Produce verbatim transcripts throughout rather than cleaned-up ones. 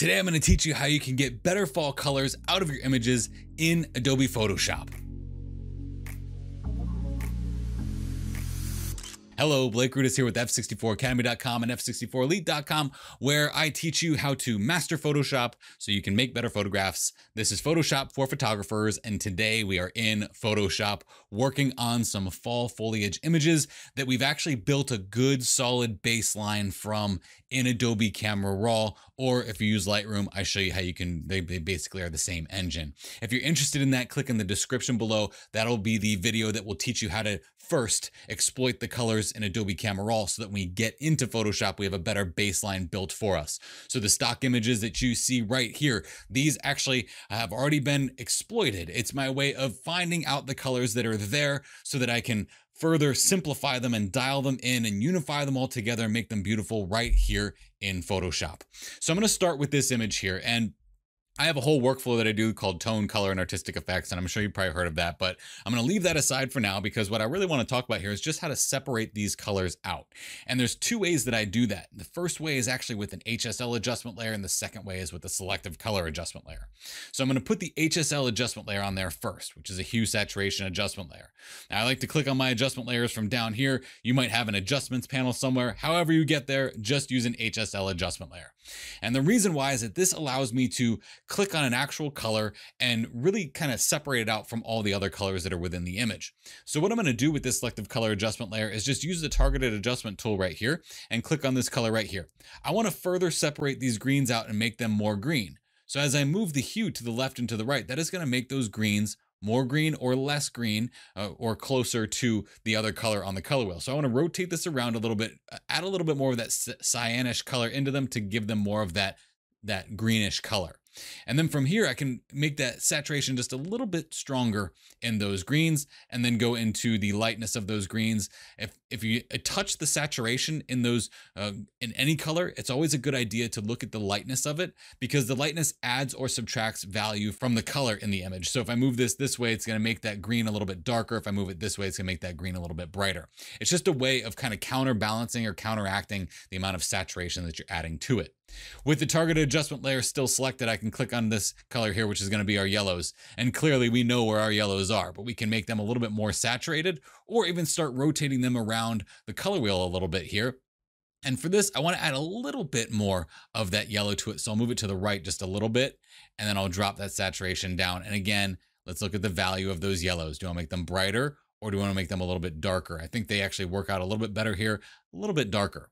Today, I'm going to teach you how you can get better fall colors out of your images in Adobe Photoshop. Hello, Blake Rudis here with f sixty-four academy dot com and f sixty-four elite dot com, where I teach you how to master Photoshop so you can make better photographs. This is Photoshop for photographers, and today we are in Photoshop working on some fall foliage images that we've actually built a good solid baseline from in Adobe Camera Raw, or if you use Lightroom, I show you how you can, they, they basically are the same engine. If you're interested in that, click in the description below. That'll be the video that will teach you how to first exploit the colors in Adobe Camera Raw so that when we get into Photoshop, we have a better baseline built for us. So the stock images that you see right here, these actually have already been exploited. It's my way of finding out the colors that are there so that I can further simplify them and dial them in and unify them all together and make them beautiful right here in Photoshop. So I'm going to start with this image here, and I have a whole workflow that I do called tone, color, and artistic effects, and I'm sure you've probably heard of that, but I'm going to leave that aside for now because what I really want to talk about here is just how to separate these colors out. And there's two ways that I do that. The first way is actually with an H S L adjustment layer, and the second way is with a selective color adjustment layer. So I'm going to put the H S L adjustment layer on there first, which is a hue saturation adjustment layer. Now I like to click on my adjustment layers from down here. You might have an adjustments panel somewhere. However you get there, just use an H S L adjustment layer. And the reason why is that this allows me to click on an actual color and really kind of separate it out from all the other colors that are within the image. So what I'm going to do with this selective color adjustment layer is just use the targeted adjustment tool right here and click on this color right here. I want to further separate these greens out and make them more green. So as I move the hue to the left and to the right, that is going to make those greens more green or less green uh, or closer to the other color on the color wheel. So I want to rotate this around a little bit, add a little bit more of that cyanish color into them to give them more of that, that greenish color. And then from here, I can make that saturation just a little bit stronger in those greens and then go into the lightness of those greens. If, if you touch the saturation in those, uh, in any color, it's always a good idea to look at the lightness of it because the lightness adds or subtracts value from the color in the image. So if I move this this way, it's going to make that green a little bit darker. If I move it this way, it's going to make that green a little bit brighter. It's just a way of kind of counterbalancing or counteracting the amount of saturation that you're adding to it. With the targeted adjustment layer still selected, I can click on this color here, which is going to be our yellows. And clearly we know where our yellows are, but we can make them a little bit more saturated or even start rotating them around the color wheel a little bit here. And for this, I want to add a little bit more of that yellow to it. So I'll move it to the right just a little bit, and then I'll drop that saturation down. And again, let's look at the value of those yellows. Do I make them brighter or do I want to make them a little bit darker? I think they actually work out a little bit better here, a little bit darker.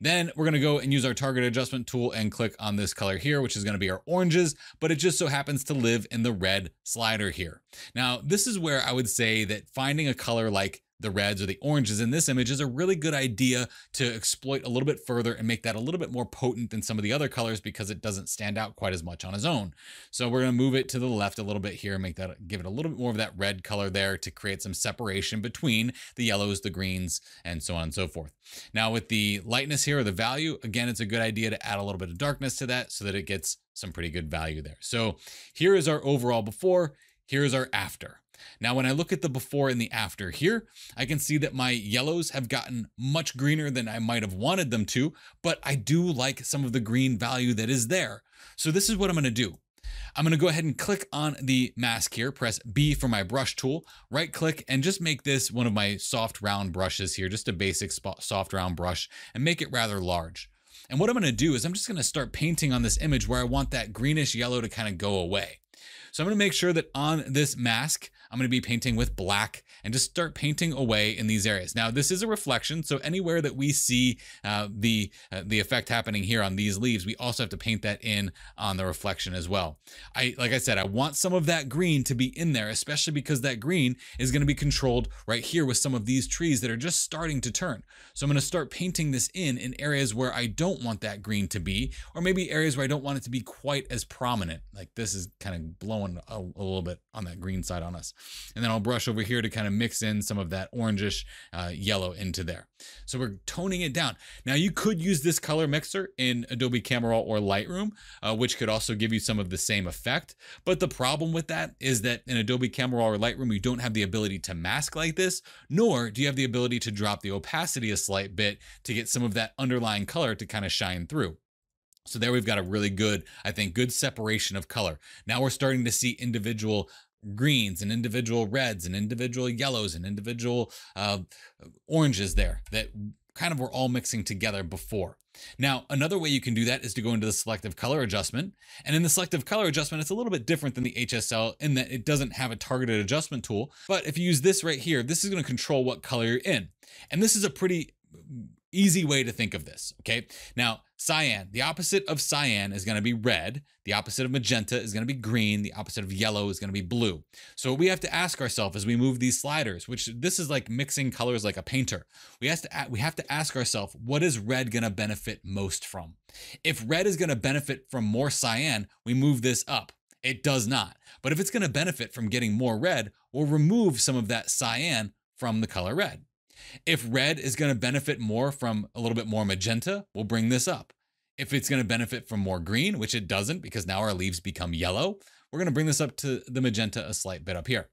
Then we're going to go and use our target adjustment tool and click on this color here, which is going to be our oranges, but it just so happens to live in the red slider here. Now, this is where I would say that finding a color like the reds or the oranges in this image is a really good idea to exploit a little bit further and make that a little bit more potent than some of the other colors because it doesn't stand out quite as much on its own. So we're going to move it to the left a little bit here and make that, give it a little bit more of that red color there to create some separation between the yellows, the greens, and so on and so forth. Now with the lightness here or the value, again, it's a good idea to add a little bit of darkness to that so that it gets some pretty good value there. So here is our overall before, here's our after. Now, when I look at the before and the after here, I can see that my yellows have gotten much greener than I might have wanted them to, but I do like some of the green value that is there. So this is what I'm going to do. I'm going to go ahead and click on the mask here, press B for my brush tool, right click, and just make this one of my soft round brushes here, just a basic soft round brush, and make it rather large. And what I'm going to do is I'm just going to start painting on this image where I want that greenish yellow to kind of go away. So I'm going to make sure that on this mask, I'm going to be painting with black and just start painting away in these areas. Now, this is a reflection. So anywhere that we see uh, the, uh, the effect happening here on these leaves, we also have to paint that in on the reflection as well. I, like I said, I want some of that green to be in there, especially because that green is going to be controlled right here with some of these trees that are just starting to turn. So I'm going to start painting this in in areas where I don't want that green to be, or maybe areas where I don't want it to be quite as prominent. Like this is kind of blowing a, a little bit on that green side on us. And then I'll brush over here to kind of mix in some of that orangish uh, yellow into there. So we're toning it down. Now you could use this color mixer in Adobe Camera Raw or Lightroom, uh, which could also give you some of the same effect. But the problem with that is that in Adobe Camera Raw or Lightroom, you don't have the ability to mask like this, nor do you have the ability to drop the opacity a slight bit to get some of that underlying color to kind of shine through. So there we've got a really good, I think, good separation of color. Now we're starting to see individual greens and individual reds and individual yellows and individual uh, oranges there that kind of were all mixing together before. Now, another way you can do that is to go into the selective color adjustment. And in the selective color adjustment, it's a little bit different than the H S L in that it doesn't have a targeted adjustment tool. But if you use this right here, this is going to control what color you're in. And this is a pretty easy way to think of this, okay? Now, cyan, the opposite of cyan is going to be red. The opposite of magenta is going to be green. The opposite of yellow is going to be blue. So we have to ask ourselves as we move these sliders, which this is like mixing colors like a painter. We have to, we have to ask ourselves, what is red going to benefit most from? If red is going to benefit from more cyan, we move this up. It does not. But if it's going to benefit from getting more red, we'll remove some of that cyan from the color red. If red is going to benefit more from a little bit more magenta, we'll bring this up. If it's going to benefit from more green, which it doesn't because now our leaves become yellow, we're going to bring this up to the magenta a slight bit up here.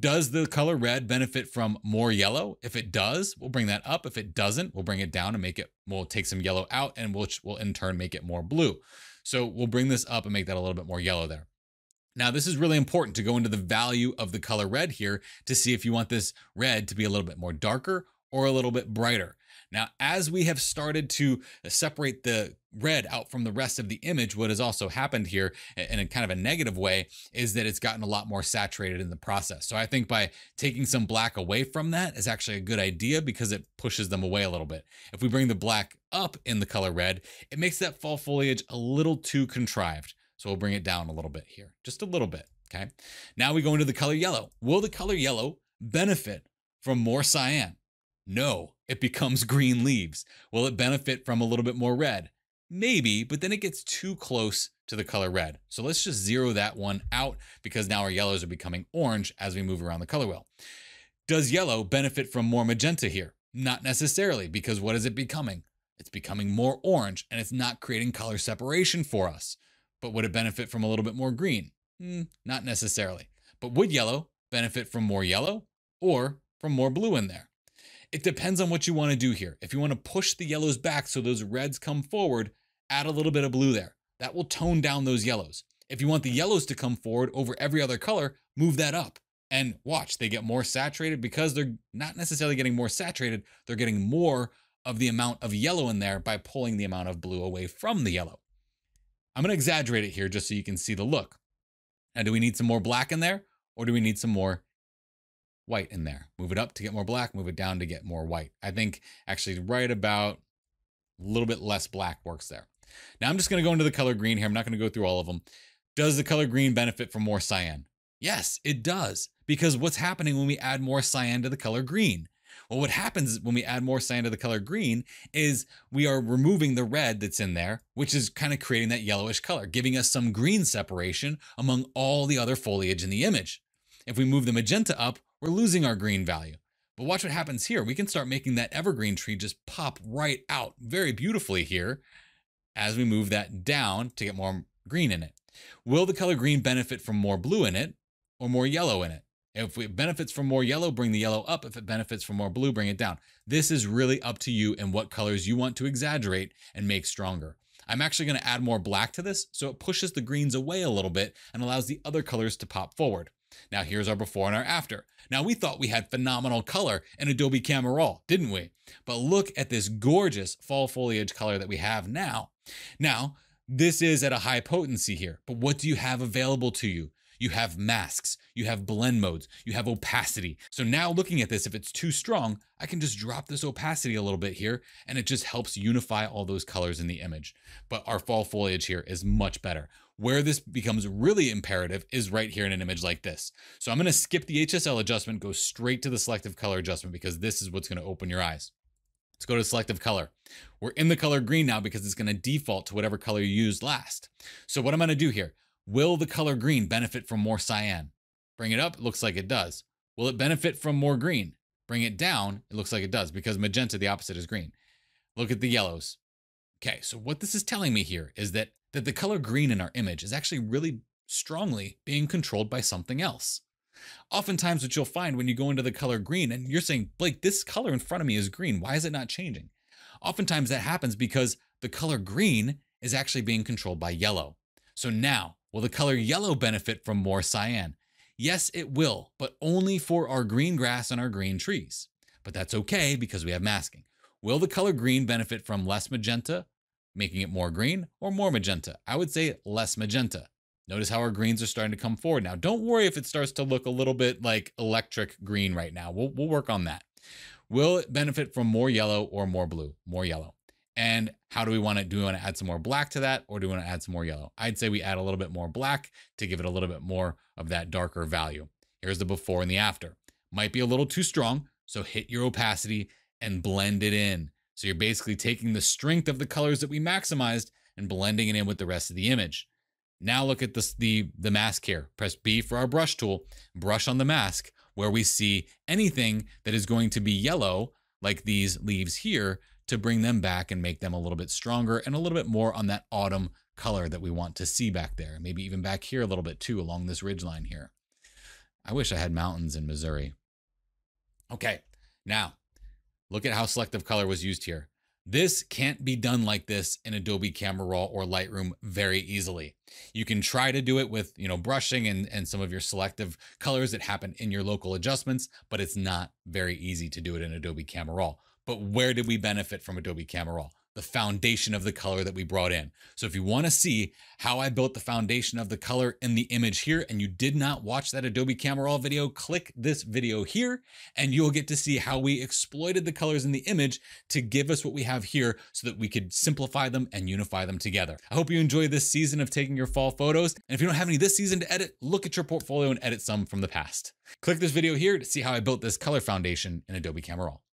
Does the color red benefit from more yellow? If it does, we'll bring that up. If it doesn't, we'll bring it down and make it, we'll take some yellow out and we'll, we'll in turn make it more blue. So we'll bring this up and make that a little bit more yellow there. Now, this is really important to go into the value of the color red here to see if you want this red to be a little bit more darker or a little bit brighter. Now, as we have started to separate the red out from the rest of the image, what has also happened here in a kind of a negative way is that it's gotten a lot more saturated in the process. So I think by taking some black away from that is actually a good idea because it pushes them away a little bit. If we bring the black up in the color red, it makes that fall foliage a little too contrived. So we'll bring it down a little bit here, just a little bit, okay? Now we go into the color yellow. Will the color yellow benefit from more cyan? No, it becomes green leaves. Will it benefit from a little bit more red? Maybe, but then it gets too close to the color red. So let's just zero that one out because now our yellows are becoming orange as we move around the color wheel. Does yellow benefit from more magenta here? Not necessarily, because what is it becoming? It's becoming more orange and it's not creating color separation for us. But would it benefit from a little bit more green? Mm, not necessarily. But would yellow benefit from more yellow or from more blue in there? It depends on what you want to do here. If you want to push the yellows back so those reds come forward, add a little bit of blue there. That will tone down those yellows. If you want the yellows to come forward over every other color, move that up. And watch, they get more saturated because they're not necessarily getting more saturated. They're getting more of the amount of yellow in there by pulling the amount of blue away from the yellow. I'm going to exaggerate it here just so you can see the look. Now, do we need some more black in there or do we need some more white in there? Move it up to get more black, move it down to get more white. I think actually right about a little bit less black works there. Now I'm just going to go into the color green here. I'm not going to go through all of them. Does the color green benefit from more cyan? Yes, it does. Because what's happening when we add more cyan to the color green? Well, what happens when we add more cyan to the color green is we are removing the red that's in there, which is kind of creating that yellowish color, giving us some green separation among all the other foliage in the image. If we move the magenta up, we're losing our green value. But watch what happens here. We can start making that evergreen tree just pop right out very beautifully here as we move that down to get more green in it. Will the color green benefit from more blue in it or more yellow in it? If it benefits from more yellow, bring the yellow up. If it benefits from more blue, bring it down. This is really up to you and what colors you want to exaggerate and make stronger. I'm actually going to add more black to this, so it pushes the greens away a little bit and allows the other colors to pop forward. Now here's our before and our after. Now we thought we had phenomenal color in Adobe Camera Raw, didn't we? But look at this gorgeous fall foliage color that we have now. Now, this is at a high potency here, but what do you have available to you? You have masks, you have blend modes, you have opacity. So now looking at this, if it's too strong, I can just drop this opacity a little bit here and it just helps unify all those colors in the image. But our fall foliage here is much better. Where this becomes really imperative is right here in an image like this. So I'm gonna skip the H S L adjustment, go straight to the selective color adjustment because this is what's gonna open your eyes. Let's go to selective color. We're in the color green now because it's gonna default to whatever color you used last. So what I'm gonna do here, will the color green benefit from more cyan? Bring it up, it looks like it does. Will it benefit from more green? Bring it down, it looks like it does because magenta, the opposite is green. Look at the yellows. Okay, so what this is telling me here is that, that the color green in our image is actually really strongly being controlled by something else. Oftentimes what you'll find when you go into the color green and you're saying, Blake, this color in front of me is green, why is it not changing? Oftentimes that happens because the color green is actually being controlled by yellow. So now, will the color yellow benefit from more cyan? Yes, it will, but only for our green grass and our green trees. But that's okay because we have masking. Will the color green benefit from less magenta, making it more green, or more magenta? I would say less magenta. Notice how our greens are starting to come forward now. Don't worry if it starts to look a little bit like electric green right now. We'll, we'll work on that. Will it benefit from more yellow or more blue? More yellow. And how do we want to, do we want to add some more black to that, or do we want to add some more yellow? I'd say we add a little bit more black to give it a little bit more of that darker value. Here's the before and the after. Might be a little too strong, so hit your opacity and blend it in. So you're basically taking the strength of the colors that we maximized and blending it in with the rest of the image. Now look at this, the, the mask here. Press B for our brush tool, brush on the mask where we see anything that is going to be yellow, like these leaves here, to bring them back and make them a little bit stronger and a little bit more on that autumn color that we want to see back there. Maybe even back here a little bit too along this ridgeline here. I wish I had mountains in Missouri. Okay, now look at how selective color was used here. This can't be done like this in Adobe Camera Raw or Lightroom very easily. You can try to do it with, you know, brushing and, and some of your selective colors that happen in your local adjustments, but it's not very easy to do it in Adobe Camera Raw. But where did we benefit from Adobe Camera Raw? The foundation of the color that we brought in. So if you want to see how I built the foundation of the color in the image here, and you did not watch that Adobe Camera Raw video, click this video here, and you'll get to see how we exploited the colors in the image to give us what we have here so that we could simplify them and unify them together. I hope you enjoy this season of taking your fall photos. And if you don't have any this season to edit, look at your portfolio and edit some from the past. Click this video here to see how I built this color foundation in Adobe Camera Raw.